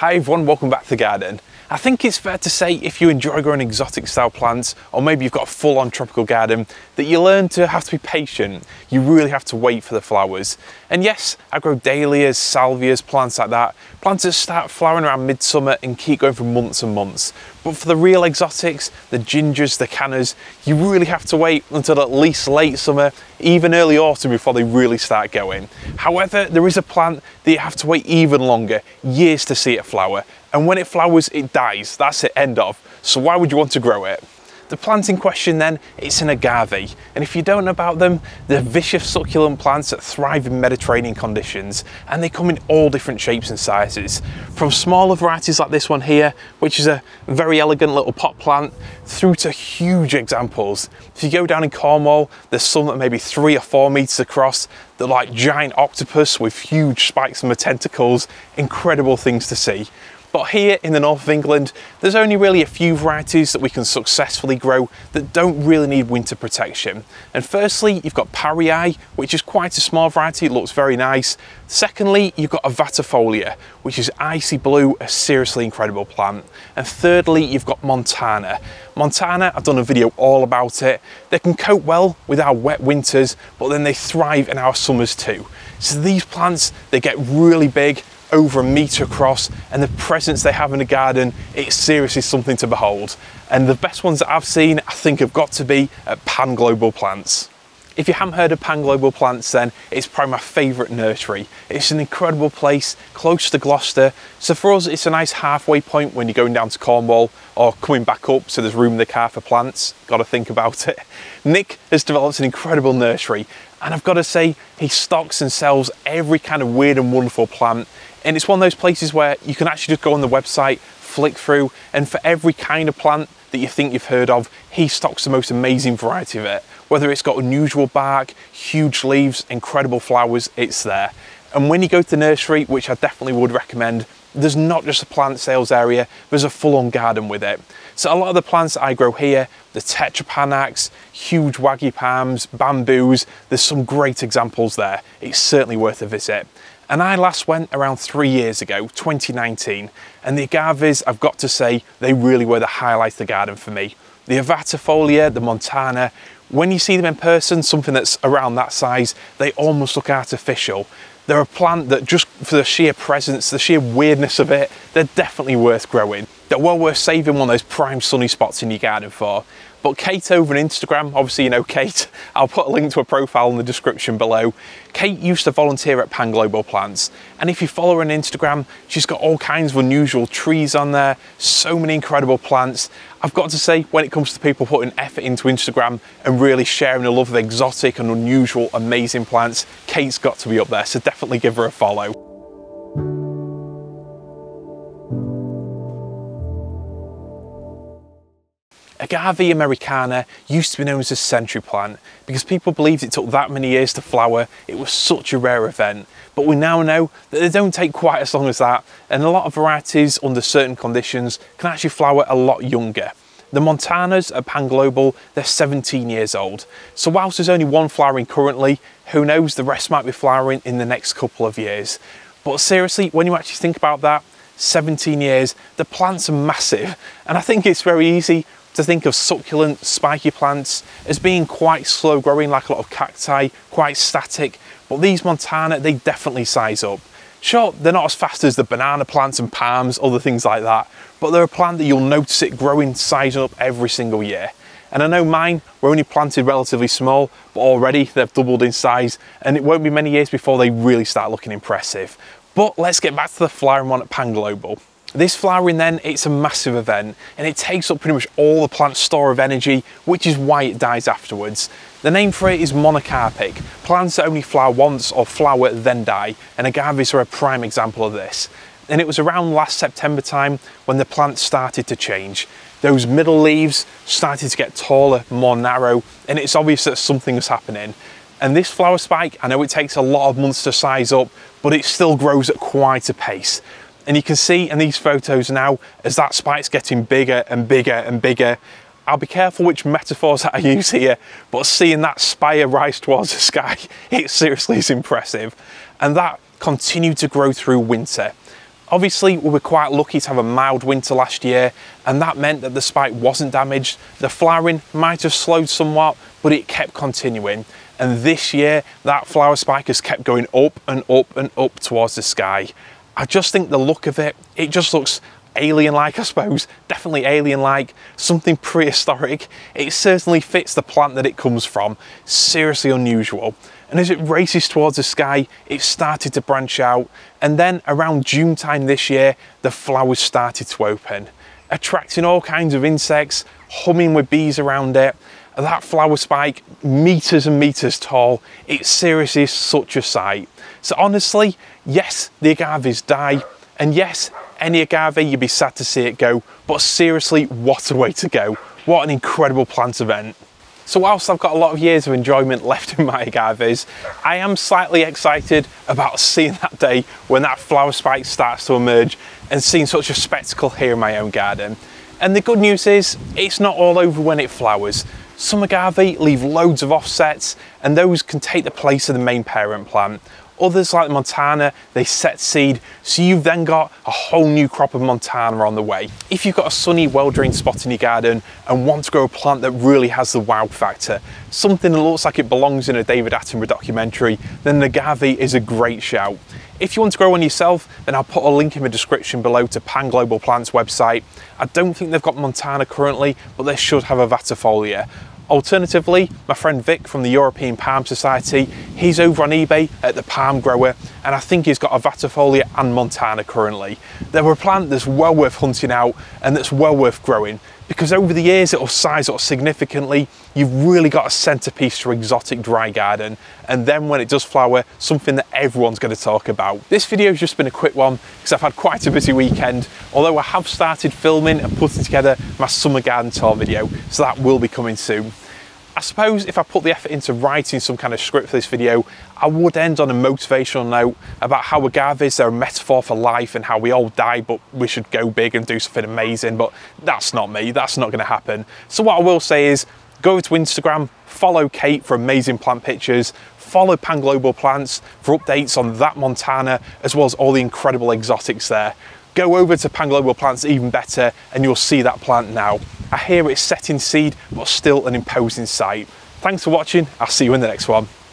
Hi everyone, welcome back to the garden. I think it's fair to say if you enjoy growing exotic style plants, or maybe you've got a full-on tropical garden, that you learn to have to be patient. You really have to wait for the flowers. And yes, I grow dahlias, salvias, plants like that. Plants that start flowering around midsummer and keep going for months and months. But for the real exotics, the gingers, the cannas, you really have to wait until at least late summer, even early autumn before they really start going. However, there is a plant that you have to wait even longer, years to see it flower. And when it flowers, it dies. That's it, end of. So why would you want to grow it? The plant in question then, it's an agave. And if you don't know about them, they're vicious succulent plants that thrive in Mediterranean conditions. And they come in all different shapes and sizes. From smaller varieties like this one here, which is a very elegant little pot plant, through to huge examples. If you go down in Cornwall, there's some that may be 3 or 4 meters across. They're like giant octopus with huge spikes on the tentacles. Incredible things to see. But here in the north of England, there's only really a few varieties that we can successfully grow that don't really need winter protection. And firstly, you've got Parryi, which is quite a small variety, it looks very nice. Secondly, you've got Avatifolia, which is icy blue, a seriously incredible plant. And thirdly, you've got Montana. Montana, I've done a video all about it. They can cope well with our wet winters, but then they thrive in our summers too. So these plants, they get really big, over 1 meter across, and the presence they have in the garden, it's seriously something to behold. And the best ones that I've seen, I think have got to be at Pan Global Plants. If you haven't heard of Pan Global Plants then, it's probably my favourite nursery. It's an incredible place, close to Gloucester, so for us it's a nice halfway point when you're going down to Cornwall or coming back up so there's room in the car for plants, gotta think about it. Nick has developed an incredible nursery and I've got to say he stocks and sells every kind of weird and wonderful plant, and it's one of those places where you can actually just go on the website, flick through, and for every kind of plant that you think you've heard of, he stocks the most amazing variety of it. Whether it's got unusual bark, huge leaves, incredible flowers, it's there. And when you go to the nursery, which I definitely would recommend, there's not just a plant sales area, there's a full-on garden with it. So a lot of the plants that I grow here, the tetrapanax, huge waggy palms, bamboos, there's some great examples there. It's certainly worth a visit. And I last went around 3 years ago, 2019, and the agaves, I've got to say, they really were the highlight of the garden for me. The Avatifolia, the Montana, when you see them in person, something that's around that size, they almost look artificial. They're a plant that just for the sheer presence, the sheer weirdness of it, they're definitely worth growing. They're well worth saving one of those prime sunny spots in your garden for. But Kate over on Instagram, obviously you know Kate, I'll put a link to her profile in the description below. Kate used to volunteer at Pan Global Plants, and if you follow her on Instagram, she's got all kinds of unusual trees on there, so many incredible plants. I've got to say, when it comes to people putting effort into Instagram and really sharing a love of exotic and unusual, amazing plants, Kate's got to be up there, so definitely give her a follow. Agave Americana used to be known as a century plant because people believed it took that many years to flower, it was such a rare event. But we now know that they don't take quite as long as that, and a lot of varieties under certain conditions can actually flower a lot younger. The Montanas at Pan Global, they're 17 years old. So whilst there's only one flowering currently, who knows, the rest might be flowering in the next couple of years. But seriously, when you actually think about that, 17 years, the plants are massive, and I think it's very easy to think of succulent, spiky plants as being quite slow growing, like a lot of cacti, quite static, but these Montana, they definitely size up. Sure, they're not as fast as the banana plants and palms, other things like that, but they're a plant that you'll notice it growing, sizing up every single year. And I know mine were only planted relatively small, but already they've doubled in size, and it won't be many years before they really start looking impressive. But let's get back to the flowering one at Pan Global. This flowering then, it's a massive event and it takes up pretty much all the plant's store of energy, which is why it dies afterwards. The name for it is monocarpic, plants that only flower once or flower then die, and agaves are a prime example of this. And it was around last September time when the plant started to change. Those middle leaves started to get taller, more narrow, and it's obvious that something was happening. And this flower spike, I know it takes a lot of months to size up, but it still grows at quite a pace. And you can see in these photos now, as that spike's getting bigger and bigger and bigger, I'll be careful which metaphors that I use here, but seeing that spire rise towards the sky, it seriously is impressive. And that continued to grow through winter. Obviously, we were quite lucky to have a mild winter last year, and that meant that the spike wasn't damaged. The flowering might have slowed somewhat, but it kept continuing. And this year, that flower spike has kept going up and up and up towards the sky. I just think the look of it, it just looks alien-like, I suppose. Definitely alien-like, something prehistoric. It certainly fits the plant that it comes from. Seriously unusual. And as it races towards the sky, it started to branch out. And then around June time this year, the flowers started to open, attracting all kinds of insects, humming with bees around it. That flower spike, meters and meters tall, it seriously is such a sight. So honestly, yes, the agaves die, and yes, any agave, you'd be sad to see it go, but seriously, what a way to go. What an incredible plant event. So whilst I've got a lot of years of enjoyment left in my agaves, I am slightly excited about seeing that day when that flower spike starts to emerge and seeing such a spectacle here in my own garden. And the good news is, it's not all over when it flowers. Some agave leave loads of offsets, and those can take the place of the main parent plant. Others, like the Montana, they set seed, so you've then got a whole new crop of Montana on the way. If you've got a sunny, well-drained spot in your garden and want to grow a plant that really has the wow factor, something that looks like it belongs in a David Attenborough documentary, then the agave is a great shout. If you want to grow one yourself, then I'll put a link in the description below to Pan Global Plants website. I don't think they've got Montana currently, but they should have Avatifolia. Alternatively, my friend Vic from the European Palm Society, he's over on eBay at The Palm Grower, and I think he's got Avatifolia and Montana currently. They're a plant that's well worth hunting out and that's well worth growing, because over the years it'll size up significantly. You've really got a centerpiece to your exotic dry garden, and then when it does flower, something that everyone's going to talk about. This video's just been a quick one because I've had quite a busy weekend, although I have started filming and putting together my summer garden tour video, so that will be coming soon. I suppose if I put the effort into writing some kind of script for this video, I would end on a motivational note about how agaves are a metaphor for life and how we all die, but we should go big and do something amazing. But that's not me, that's not going to happen. So what I will say is, go over to Instagram, follow Kate for amazing plant pictures, follow Pan Global Plants for updates on that Montana, as well as all the incredible exotics there. Go over to Pan Global Plants even better, and you'll see that plant now. I hear it's setting seed, but still an imposing sight. Thanks for watching. I'll see you in the next one.